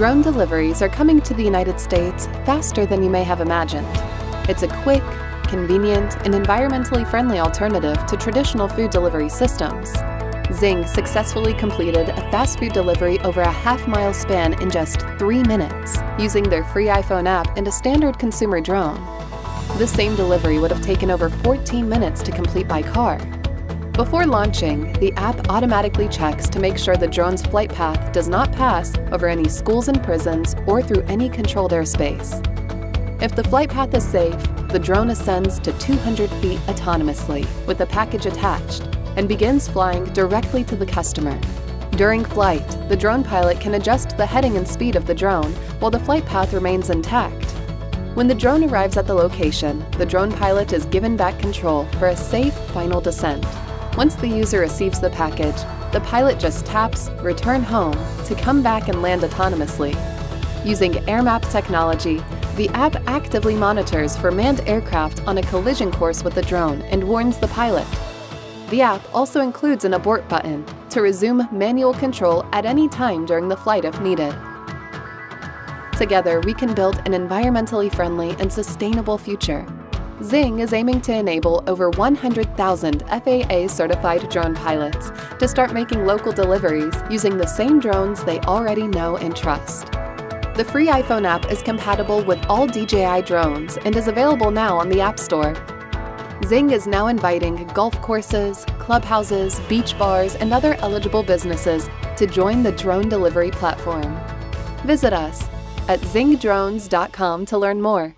Drone deliveries are coming to the United States faster than you may have imagined. It's a quick, convenient, and environmentally friendly alternative to traditional food delivery systems. Zing successfully completed a fast food delivery over a half-mile span in just 3 minutes using their free iPhone app and a standard consumer drone. This same delivery would have taken over 14 minutes to complete by car. Before launching, the app automatically checks to make sure the drone's flight path does not pass over any schools and prisons or through any controlled airspace. If the flight path is safe, the drone ascends to 200 feet autonomously with the package attached and begins flying directly to the customer. During flight, the drone pilot can adjust the heading and speed of the drone while the flight path remains intact. When the drone arrives at the location, the drone pilot is given back control for a safe final descent. Once the user receives the package, the pilot just taps Return Home to come back and land autonomously. Using AirMap technology, the app actively monitors for manned aircraft on a collision course with the drone and warns the pilot. The app also includes an abort button to resume manual control at any time during the flight if needed. Together, we can build an environmentally friendly and sustainable future. Zing is aiming to enable over 100,000 FAA-certified drone pilots to start making local deliveries using the same drones they already know and trust. The free iPhone app is compatible with all DJI drones and is available now on the App Store. Zing is now inviting golf courses, clubhouses, beach bars, and other eligible businesses to join the drone delivery platform. Visit us at zingdrones.com to learn more.